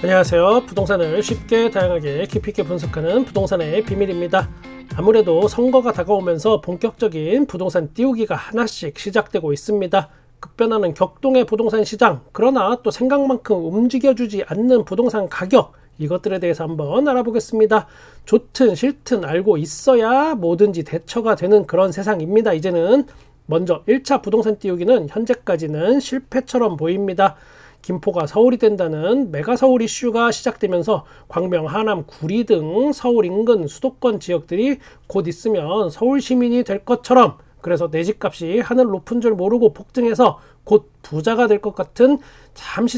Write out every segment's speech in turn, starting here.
안녕하세요. 부동산을 쉽게 다양하게 깊이 있게 분석하는 부동산의 비밀입니다. 아무래도 선거가 다가오면서 본격적인 부동산 띄우기가 하나씩 시작되고 있습니다. 급변하는 격동의 부동산 시장, 그러나 또 생각만큼 움직여주지 않는 부동산 가격, 이것들에 대해서 한번 알아보겠습니다. 좋든 싫든 알고 있어야 뭐든지 대처가 되는 그런 세상입니다. 이제는 먼저 1차 부동산 띄우기는 현재까지는 실패처럼 보입니다. 김포가 서울이 된다는 메가서울 이슈가 시작되면서 광명, 하남, 구리 등 서울 인근 수도권 지역들이 곧 있으면 서울 시민이 될 것처럼, 그래서 내 집값이 하늘 높은 줄 모르고 폭등해서 곧 부자가 될 것 같은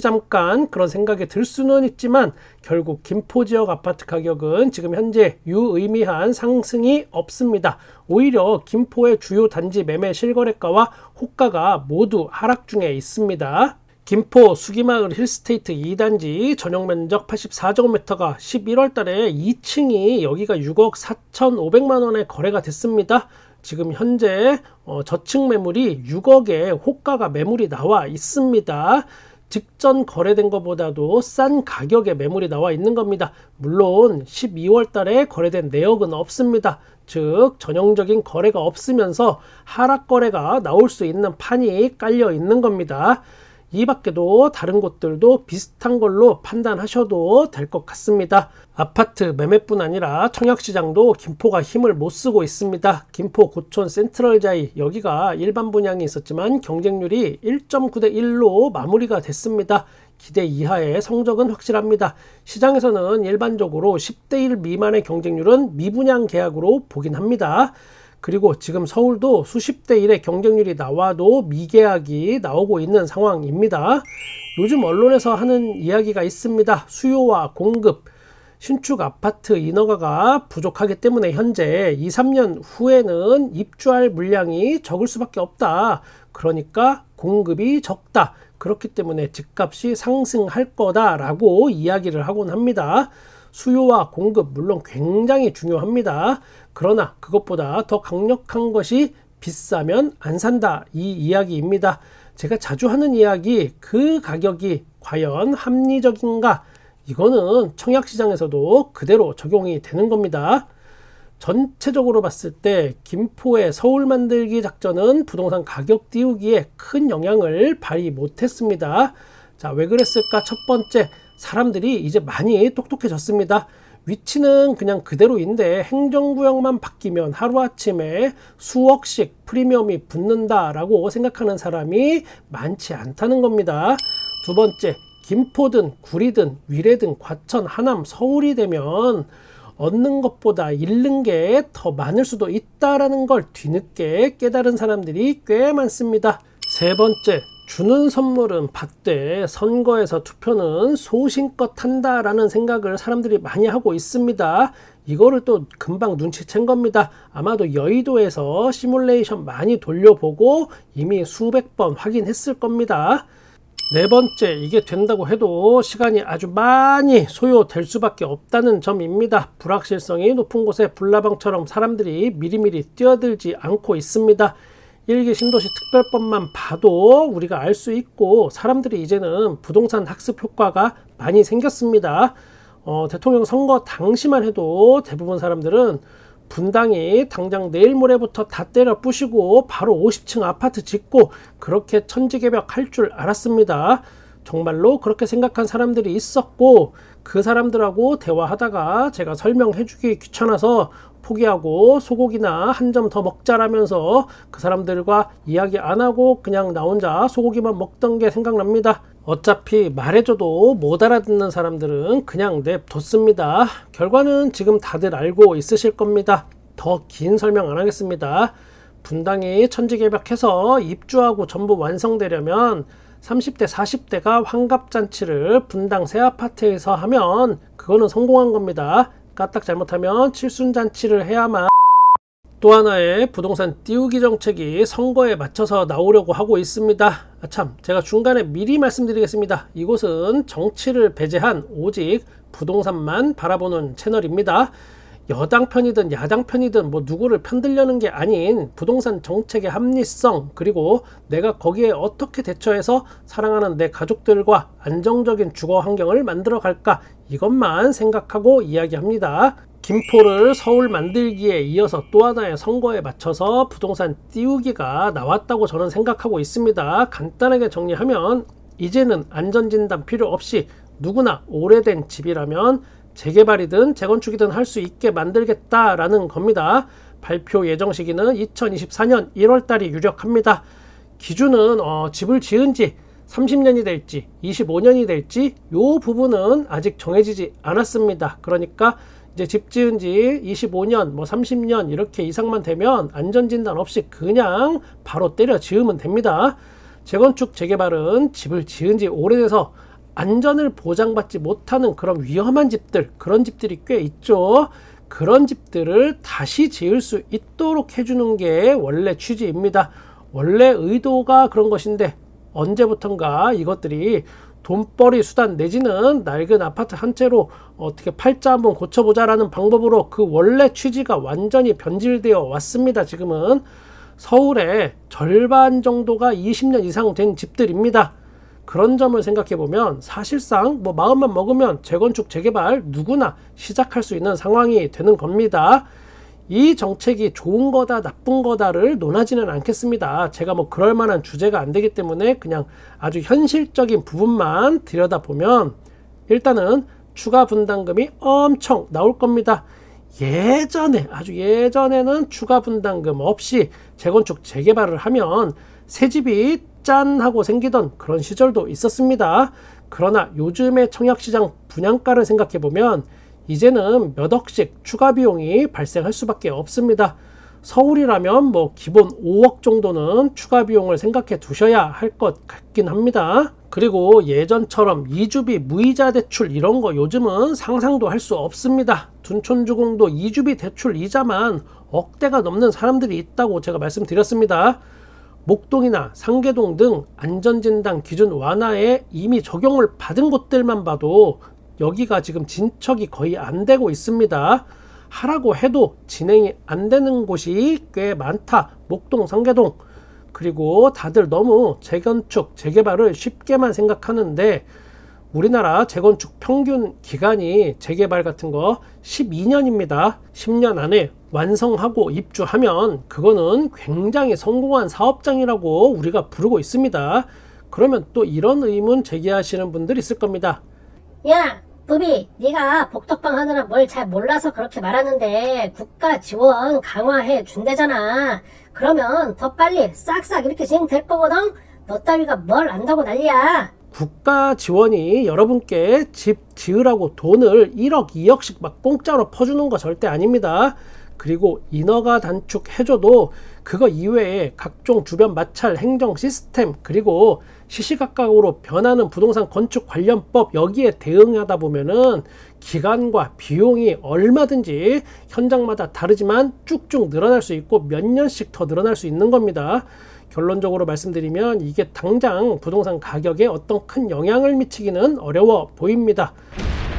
잠깐 그런 생각이 들 수는 있지만, 결국 김포 지역 아파트 가격은 지금 현재 유의미한 상승이 없습니다. 오히려 김포의 주요 단지 매매 실거래가와 호가가 모두 하락 중에 있습니다. 김포 수기마을 힐스테이트 2단지 전용면적 84제곱미터가 11월달에 2층이 여기가 6억 4,500만원에 거래가 됐습니다. 지금 현재 저층 매물이 6억에 호가가 매물이 나와 있습니다. 직전 거래된 것보다도 싼 가격에 매물이 나와 있는 겁니다. 물론 12월 달에 거래된 내역은 없습니다. 즉 전형적인 거래가 없으면서 하락 거래가 나올 수 있는 판이 깔려 있는 겁니다. 이 밖에도 다른 곳들도 비슷한 걸로 판단하셔도 될 것 같습니다. 아파트 매매뿐 아니라 청약시장도 김포가 힘을 못 쓰고 있습니다. 김포 고촌 센트럴자이, 여기가 일반 분양이 있었지만 경쟁률이 1.9대 1로 마무리가 됐습니다. 기대 이하의 성적은 확실합니다. 시장에서는 일반적으로 10대 1 미만의 경쟁률은 미분양 계약으로 보긴 합니다. 그리고 지금 서울도 수십 대 1의 경쟁률이 나와도 미계약이 나오고 있는 상황입니다. 요즘 언론에서 하는 이야기가 있습니다. 수요와 공급, 신축 아파트 인허가가 부족하기 때문에 현재 2, 3년 후에는 입주할 물량이 적을 수밖에 없다. 그러니까 공급이 적다. 그렇기 때문에 집값이 상승할 거다라고 이야기를 하곤 합니다. 수요와 공급 물론 굉장히 중요합니다. 그러나 그것보다 더 강력한 것이 비싸면 안 산다, 이 이야기입니다. 제가 자주 하는 이야기, 그 가격이 과연 합리적인가, 이거는 청약시장에서도 그대로 적용이 되는 겁니다. 전체적으로 봤을 때 김포의 서울 만들기 작전은 부동산 가격 띄우기에 큰 영향을 발휘 못했습니다. 자, 왜 그랬을까? 첫 번째, 사람들이 이제 많이 똑똑해졌습니다. 위치는 그냥 그대로인데 행정구역만 바뀌면 하루아침에 수억씩 프리미엄이 붙는다라고 생각하는 사람이 많지 않다는 겁니다. 두 번째, 김포든 구리든 위례든 과천, 하남, 서울이 되면 얻는 것보다 잃는 게 더 많을 수도 있다라는 걸 뒤늦게 깨달은 사람들이 꽤 많습니다. 세 번째, 주는 선물은 받되 선거에서 투표는 소신껏 한다라는 생각을 사람들이 많이 하고 있습니다. 이거를 또 금방 눈치챈 겁니다. 아마도 여의도에서 시뮬레이션 많이 돌려보고 이미 수백 번 확인했을 겁니다. 네 번째, 이게 된다고 해도 시간이 아주 많이 소요될 수밖에 없다는 점입니다. 불확실성이 높은 곳에 불나방처럼 사람들이 미리미리 뛰어들지 않고 있습니다. 1기 신도시 특별법만 봐도 우리가 알 수 있고, 사람들이 이제는 부동산 학습 효과가 많이 생겼습니다. 대통령 선거 당시만 해도 대부분 사람들은 분당이 당장 내일 모레부터 다 때려 부시고 바로 50층 아파트 짓고 그렇게 천지개벽 할 줄 알았습니다. 정말로 그렇게 생각한 사람들이 있었고, 그 사람들하고 대화하다가 제가 설명해주기 귀찮아서 포기하고 소고기나 한 점 더 먹자라면서 그 사람들과 이야기 안 하고 그냥 나 혼자 소고기만 먹던 게 생각납니다. 어차피 말해줘도 못 알아듣는 사람들은 그냥 냅뒀습니다. 결과는 지금 다들 알고 있으실 겁니다. 더 긴 설명 안 하겠습니다. 분당이 천지개벽해서 입주하고 전부 완성되려면 30대 40대가 환갑잔치를 분당 새아파트에서 하면 그거는 성공한 겁니다. 까딱 잘못하면 칠순잔치를 해야만. 또 하나의 부동산 띄우기 정책이 선거에 맞춰서 나오려고 하고 있습니다. 아참, 제가 중간에 미리 말씀드리겠습니다. 이곳은 정치를 배제한 오직 부동산만 바라보는 채널입니다. 여당 편이든 야당 편이든 뭐 누구를 편들려는 게 아닌 부동산 정책의 합리성, 그리고 내가 거기에 어떻게 대처해서 사랑하는 내 가족들과 안정적인 주거 환경을 만들어 갈까, 이것만 생각하고 이야기합니다. 김포를 서울 만들기에 이어서 또 하나의 선거에 맞춰서 부동산 띄우기가 나왔다고 저는 생각하고 있습니다. 간단하게 정리하면 이제는 안전진단 필요 없이 누구나 오래된 집이라면 재개발이든 재건축이든 할 수 있게 만들겠다라는 겁니다. 발표 예정 시기는 2024년 1월달이 유력합니다. 기준은 집을 지은 지 30년이 될지 25년이 될지 요 부분은 아직 정해지지 않았습니다. 그러니까 이제 집 지은 지 25년, 뭐 30년 이렇게 이상만 되면 안전진단 없이 그냥 바로 때려 지으면 됩니다. 재건축, 재개발은 집을 지은 지 오래돼서 안전을 보장받지 못하는 그런 위험한 집들, 그런 집들이 꽤 있죠. 그런 집들을 다시 지을 수 있도록 해주는 게 원래 취지입니다. 원래 의도가 그런 것인데 언제부턴가 이것들이 돈벌이 수단 내지는 낡은 아파트 한 채로 어떻게 팔자 한번 고쳐보자 라는 방법으로 그 원래 취지가 완전히 변질되어 왔습니다. 지금은 서울의 절반 정도가 20년 이상 된 집들입니다. 그런 점을 생각해보면 사실상 뭐 마음만 먹으면 재건축, 재개발 누구나 시작할 수 있는 상황이 되는 겁니다. 이 정책이 좋은 거다 나쁜 거다를 논하지는 않겠습니다. 제가 뭐 그럴 만한 주제가 안 되기 때문에 그냥 아주 현실적인 부분만 들여다보면 일단은 추가 분담금이 엄청 나올 겁니다. 예전에, 아주 예전에는 추가 분담금 없이 재건축, 재개발을 하면 새 집이 짠 하고 생기던 그런 시절도 있었습니다. 그러나 요즘의 청약시장 분양가를 생각해보면 이제는 몇 억씩 추가 비용이 발생할 수밖에 없습니다. 서울이라면 뭐 기본 5억 정도는 추가 비용을 생각해 두셔야 할 것 같긴 합니다. 그리고 예전처럼 이주비 무이자 대출 이런 거 요즘은 상상도 할 수 없습니다. 둔촌주공도 이주비 대출 이자만 억대가 넘는 사람들이 있다고 제가 말씀드렸습니다. 목동이나 상계동 등 안전진단 기준 완화에 이미 적용을 받은 곳들만 봐도 여기가 지금 진척이 거의 안 되고 있습니다. 하라고 해도 진행이 안 되는 곳이 꽤 많다. 목동, 상계동. 그리고 다들 너무 재건축, 재개발을 쉽게만 생각하는데 우리나라 재건축 평균 기간이 재개발 같은 거 12년입니다. 10년 안에 완성하고 입주하면 그거는 굉장히 성공한 사업장이라고 우리가 부르고 있습니다. 그러면 또 이런 의문 제기하시는 분들 있을 겁니다. 야! 부비, 네가 복덕방 하느라 뭘 잘 몰라서 그렇게 말하는데 국가 지원 강화해 준대잖아. 그러면 더 빨리 싹싹 이렇게 진행될 거거든? 너 따위가 뭘 안다고 난리야. 국가 지원이 여러분께 집 지으라고 돈을 1억, 2억씩 막 공짜로 퍼주는 거 절대 아닙니다. 그리고 인허가 단축해줘도 그거 이외에 각종 주변 마찰 행정 시스템, 그리고 시시각각으로 변하는 부동산 건축 관련법, 여기에 대응하다 보면은 기간과 비용이 얼마든지 현장마다 다르지만 쭉쭉 늘어날 수 있고 몇 년씩 더 늘어날 수 있는 겁니다. 결론적으로 말씀드리면 이게 당장 부동산 가격에 어떤 큰 영향을 미치기는 어려워 보입니다.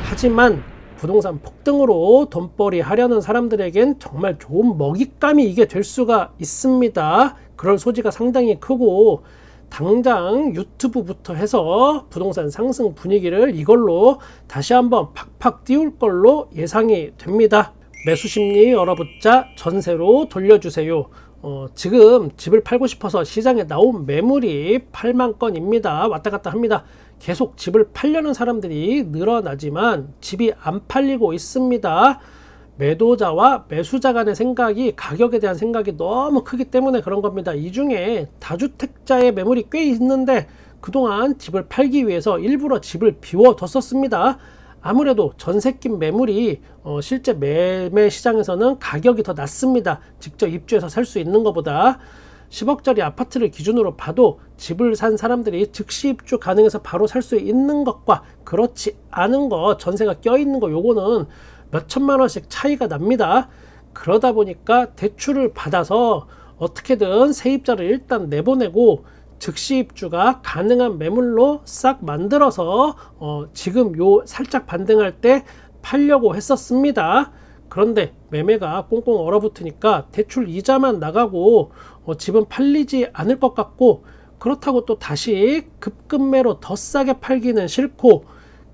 하지만 부동산 폭등으로 돈벌이 하려는 사람들에겐 정말 좋은 먹잇감이 이게 될 수가 있습니다. 그럴 소지가 상당히 크고 당장 유튜브부터 해서 부동산 상승 분위기를 이걸로 다시 한번 팍팍 띄울 걸로 예상이 됩니다. 매수심리 얼어붙자 전세로 돌려주세요. 지금 집을 팔고 싶어서 시장에 나온 매물이 8만 건입니다. 왔다 갔다 합니다. 계속 집을 팔려는 사람들이 늘어나지만 집이 안 팔리고 있습니다. 매도자와 매수자 간의 생각이, 가격에 대한 생각이 너무 크기 때문에 그런 겁니다. 이 중에 다주택자의 매물이 꽤 있는데 그동안 집을 팔기 위해서 일부러 집을 비워뒀었습니다. 아무래도 전세낌 매물이 실제 매매 시장에서는 가격이 더 낮습니다. 직접 입주해서 살 수 있는 것보다. 10억짜리 아파트를 기준으로 봐도 집을 산 사람들이 즉시 입주 가능해서 바로 살 수 있는 것과 그렇지 않은 것, 전세가 껴있는 거, 요거는 몇 천만 원씩 차이가 납니다. 그러다 보니까 대출을 받아서 어떻게든 세입자를 일단 내보내고 즉시 입주가 가능한 매물로 싹 만들어서 지금 요 살짝 반등할 때 팔려고 했었습니다. 그런데 매매가 꽁꽁 얼어붙으니까 대출 이자만 나가고 집은 팔리지 않을 것 같고, 그렇다고 또 다시 급급매로 더 싸게 팔기는 싫고,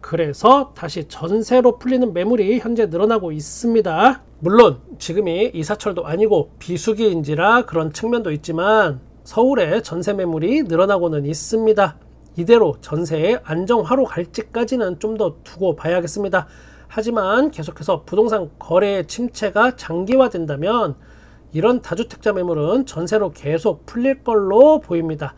그래서 다시 전세로 풀리는 매물이 현재 늘어나고 있습니다. 물론 지금이 이사철도 아니고 비수기인지라 그런 측면도 있지만 서울의 전세 매물이 늘어나고는 있습니다. 이대로 전세의 안정화로 갈지까지는 좀 더 두고 봐야겠습니다. 하지만 계속해서 부동산 거래의 침체가 장기화된다면 이런 다주택자 매물은 전세로 계속 풀릴 걸로 보입니다.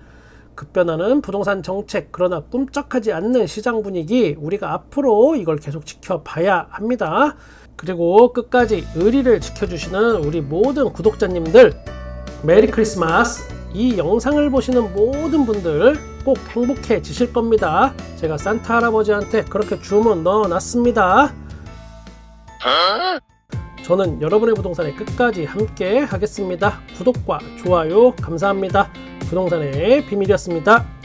급변하는 부동산 정책, 그러나 꿈쩍하지 않는 시장 분위기, 우리가 앞으로 이걸 계속 지켜봐야 합니다. 그리고 끝까지 의리를 지켜주시는 우리 모든 구독자님들, 메리 크리스마스! 이 영상을 보시는 모든 분들 꼭 행복해지실 겁니다. 제가 산타 할아버지한테 그렇게 주문 넣어놨습니다. 저는 여러분의 부동산에 끝까지 함께 하겠습니다. 구독과 좋아요 감사합니다. 부동산의 비밀이었습니다.